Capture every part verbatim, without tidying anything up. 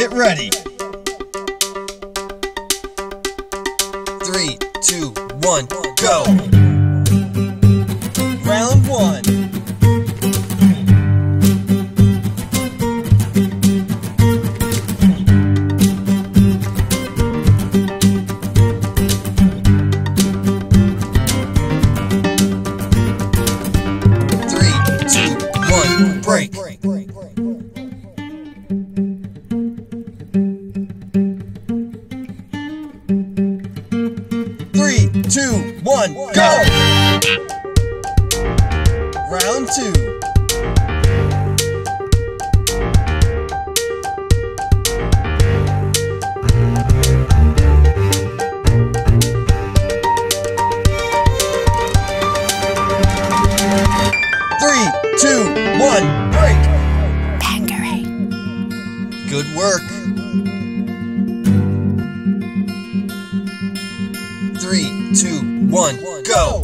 Hit ready. Three, two, one, go. Round one. Three, two, one, break. Two, one, go! Round two. Three, two, one, break! Bangarang. Good work. Three, two, one, go!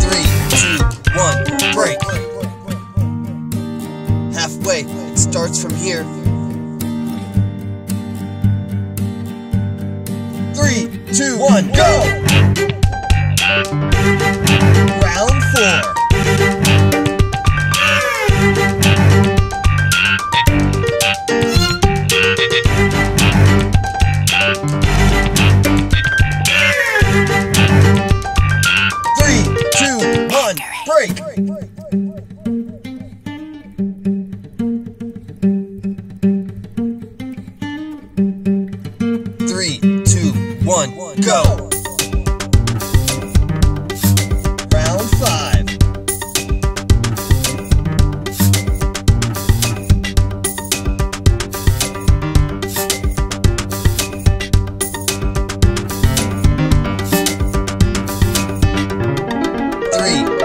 Three, two, one, break! Halfway, it starts from here. Three, two, one, go! Round four. Three, two, one, break! Three, two, one, go! Round five. Three,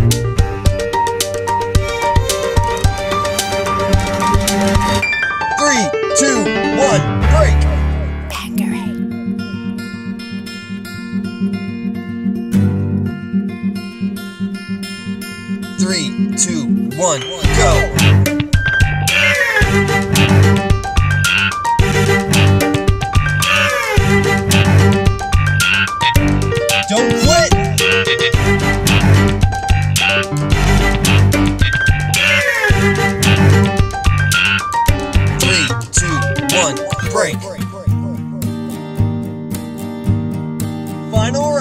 break! Three, two, one, go! Don't quit! Three, two, one, break! Final